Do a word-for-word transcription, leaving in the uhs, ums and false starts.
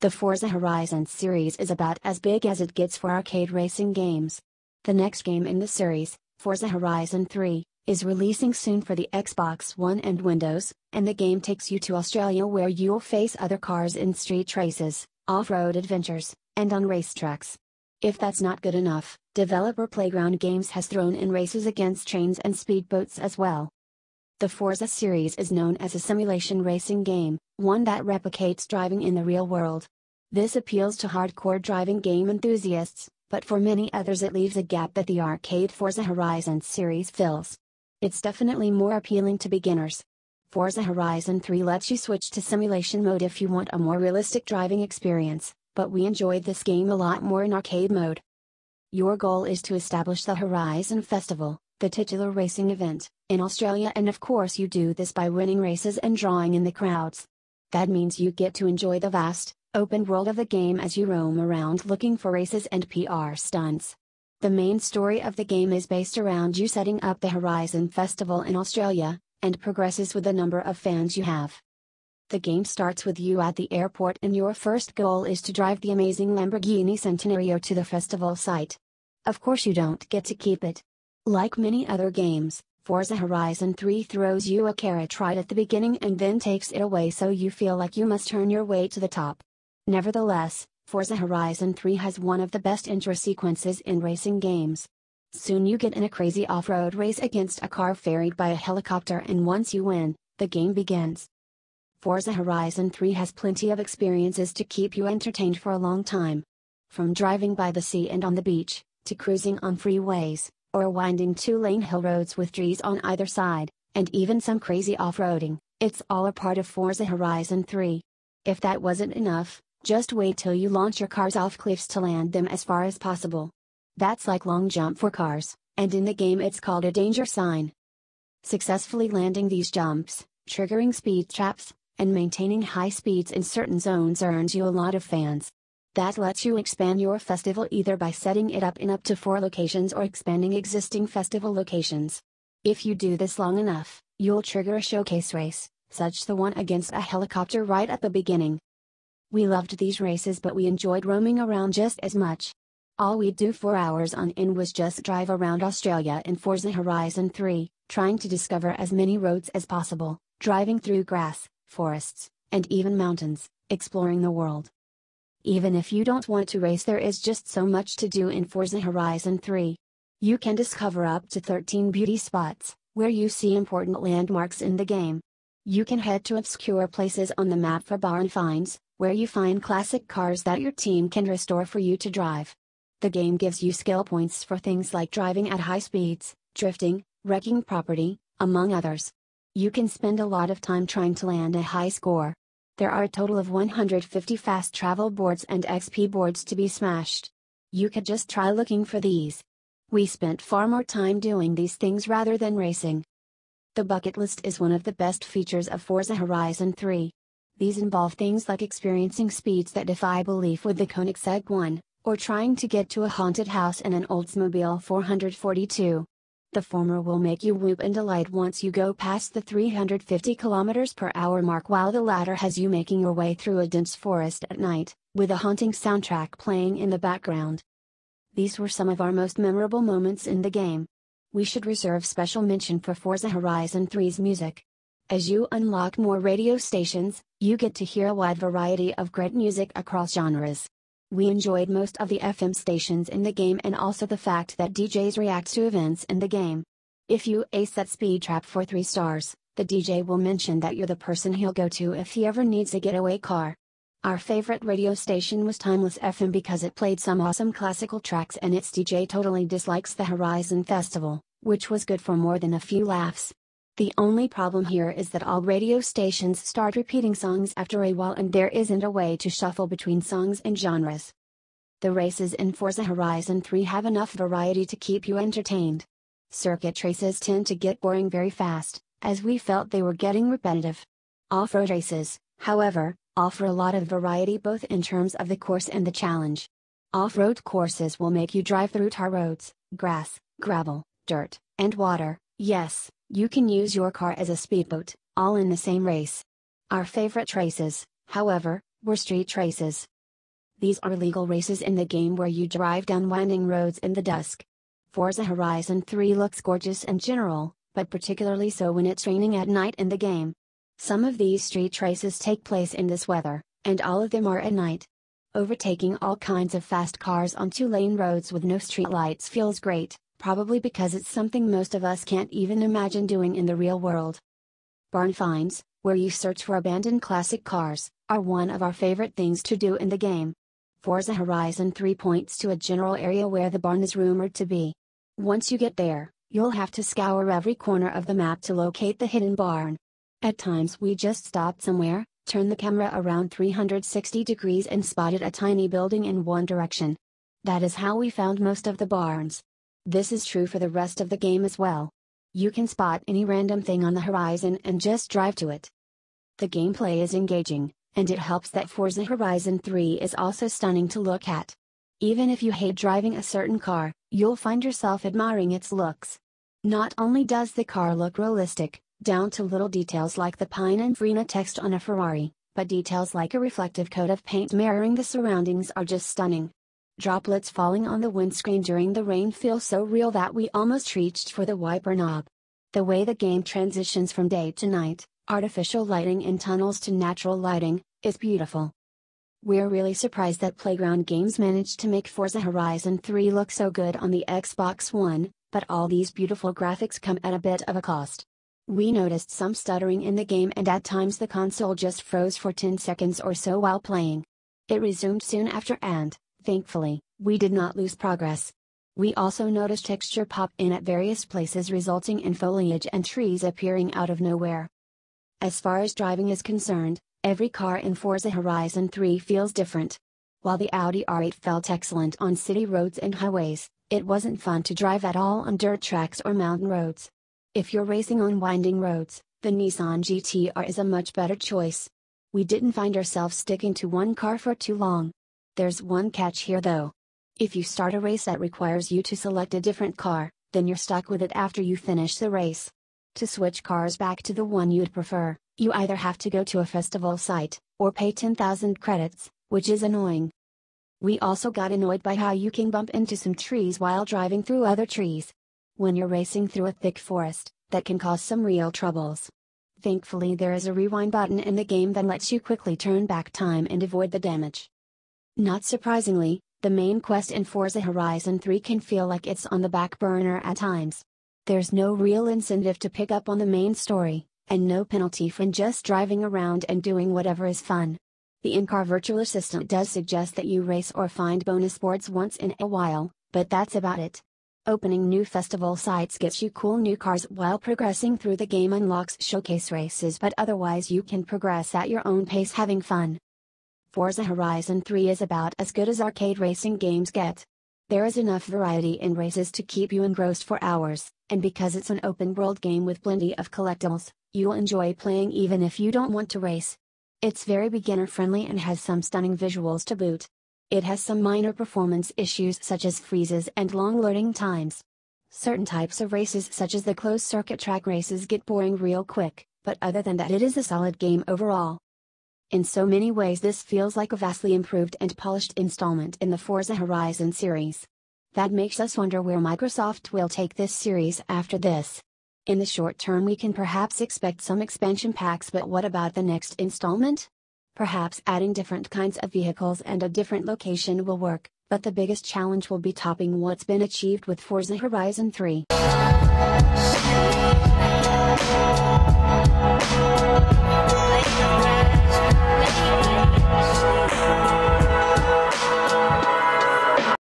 The Forza Horizon series is about as big as it gets for arcade racing games. The next game in the series, Forza Horizon three, is releasing soon for the Xbox One and Windows, and the game takes you to Australia where you'll face other cars in street races, off-road adventures, and on racetracks. If that's not good enough, developer Playground Games has thrown in races against trains and speedboats as well. The Forza series is known as a simulation racing game, one that replicates driving in the real world. This appeals to hardcore driving game enthusiasts, but for many others it leaves a gap that the arcade Forza Horizon series fills. It's definitely more appealing to beginners. Forza Horizon three lets you switch to simulation mode if you want a more realistic driving experience, but we enjoyed this game a lot more in arcade mode. Your goal is to establish the Horizon Festival, the titular racing event, in Australia, and of course you do this by winning races and drawing in the crowds. That means you get to enjoy the vast, open world of the game as you roam around looking for races and P R stunts. The main story of the game is based around you setting up the Horizon Festival in Australia, and progresses with the number of fans you have. The game starts with you at the airport and your first goal is to drive the amazing Lamborghini Centenario to the festival site. Of course you don't get to keep it. Like many other games, Forza Horizon three throws you a carrot right at the beginning and then takes it away, so you feel like you must earn your way to the top. Nevertheless, Forza Horizon three has one of the best intro sequences in racing games. Soon you get in a crazy off-road race against a car ferried by a helicopter, and once you win, the game begins. Forza Horizon three has plenty of experiences to keep you entertained for a long time. From driving by the sea and on the beach, to cruising on freeways, or winding two-lane hill roads with trees on either side, and even some crazy off-roading, it's all a part of Forza Horizon three. If that wasn't enough, just wait till you launch your cars off cliffs to land them as far as possible. That's like long jump for cars, and in the game it's called a danger sign. Successfully landing these jumps, triggering speed traps, and maintaining high speeds in certain zones earns you a lot of fans. That lets you expand your festival either by setting it up in up to four locations or expanding existing festival locations. If you do this long enough, you'll trigger a showcase race, such as the one against a helicopter right at the beginning. We loved these races, but we enjoyed roaming around just as much. All we'd do for hours on end was just drive around Australia in Forza Horizon three, trying to discover as many roads as possible, driving through grass, forests, and even mountains, exploring the world. Even if you don't want to race, there is just so much to do in Forza Horizon three. You can discover up to thirteen beauty spots, where you see important landmarks in the game. You can head to obscure places on the map for barn finds, where you find classic cars that your team can restore for you to drive. The game gives you skill points for things like driving at high speeds, drifting, wrecking property, among others. You can spend a lot of time trying to land a high score. There are a total of one hundred fifty fast travel boards and X P boards to be smashed. You could just try looking for these. We spent far more time doing these things rather than racing. The bucket list is one of the best features of Forza Horizon three. These involve things like experiencing speeds that defy belief with the Koenigsegg one, or trying to get to a haunted house in an Oldsmobile four forty-two. The former will make you whoop and delight once you go past the three hundred fifty kilometers per hour mark, while the latter has you making your way through a dense forest at night, with a haunting soundtrack playing in the background. These were some of our most memorable moments in the game. We should reserve special mention for Forza Horizon three's music. As you unlock more radio stations, you get to hear a wide variety of great music across genres. We enjoyed most of the F M stations in the game, and also the fact that D Js react to events in the game. If you ace that speed trap for three stars, the D J will mention that you're the person he'll go to if he ever needs a getaway car. Our favorite radio station was Timeless F M because it played some awesome classical tracks, and its D J totally dislikes the Horizon Festival, which was good for more than a few laughs. The only problem here is that all radio stations start repeating songs after a while, and there isn't a way to shuffle between songs and genres. The races in Forza Horizon three have enough variety to keep you entertained. Circuit races tend to get boring very fast, as we felt they were getting repetitive. Off-road races, however, offer a lot of variety both in terms of the course and the challenge. Off-road courses will make you drive through tar roads, grass, gravel, dirt, and water. Yes, you can use your car as a speedboat, all in the same race. Our favorite races, however, were street races. These are legal races in the game where you drive down winding roads in the dusk. Forza Horizon three looks gorgeous in general, but particularly so when it's raining at night in the game. Some of these street races take place in this weather, and all of them are at night. Overtaking all kinds of fast cars on two-lane roads with no streetlights feels great, probably because it's something most of us can't even imagine doing in the real world. Barn finds, where you search for abandoned classic cars, are one of our favorite things to do in the game. Forza Horizon three points to a general area where the barn is rumored to be. Once you get there, you'll have to scour every corner of the map to locate the hidden barn. At times we just stopped somewhere, turned the camera around three hundred sixty degrees and spotted a tiny building in one direction. That is how we found most of the barns. This is true for the rest of the game as well. You can spot any random thing on the horizon and just drive to it. The gameplay is engaging, and it helps that Forza Horizon three is also stunning to look at. Even if you hate driving a certain car, you'll find yourself admiring its looks. Not only does the car look realistic, down to little details like the Pine and Freena text on a Ferrari, but details like a reflective coat of paint mirroring the surroundings are just stunning. Droplets falling on the windscreen during the rain feel so real that we almost reached for the wiper knob. The way the game transitions from day to night, artificial lighting in tunnels to natural lighting, is beautiful. We're really surprised that Playground Games managed to make Forza Horizon three look so good on the Xbox One, but all these beautiful graphics come at a bit of a cost. We noticed some stuttering in the game and at times the console just froze for ten seconds or so while playing. It resumed soon after and, thankfully, we did not lose progress. We also noticed texture pop in at various places resulting in foliage and trees appearing out of nowhere. As far as driving is concerned, every car in Forza Horizon three feels different. While the Audi R eight felt excellent on city roads and highways, it wasn't fun to drive at all on dirt tracks or mountain roads. If you're racing on winding roads, the Nissan G T R is a much better choice. We didn't find ourselves sticking to one car for too long. There's one catch here though. If you start a race that requires you to select a different car, then you're stuck with it after you finish the race. To switch cars back to the one you'd prefer, you either have to go to a festival site, or pay ten thousand credits, which is annoying. We also got annoyed by how you can bump into some trees while driving through other trees. When you're racing through a thick forest, that can cause some real troubles. Thankfully there is a rewind button in the game that lets you quickly turn back time and avoid the damage. Not surprisingly, the main quest in Forza Horizon three can feel like it's on the back burner at times. There's no real incentive to pick up on the main story, and no penalty for just driving around and doing whatever is fun. The in-car virtual assistant does suggest that you race or find bonus boards once in a while, but that's about it. Opening new festival sites gets you cool new cars while progressing through the game unlocks showcase races, but otherwise you can progress at your own pace having fun. Forza Horizon three is about as good as arcade racing games get. There is enough variety in races to keep you engrossed for hours, and because it's an open-world game with plenty of collectibles, you'll enjoy playing even if you don't want to race. It's very beginner-friendly and has some stunning visuals to boot. It has some minor performance issues such as freezes and long loading times. Certain types of races such as the closed-circuit track races get boring real quick, but other than that it is a solid game overall. In so many ways this feels like a vastly improved and polished installment in the Forza Horizon series. That makes us wonder where Microsoft will take this series after this. In the short term we can perhaps expect some expansion packs, but what about the next installment? Perhaps adding different kinds of vehicles and a different location will work, but the biggest challenge will be topping what's been achieved with Forza Horizon three.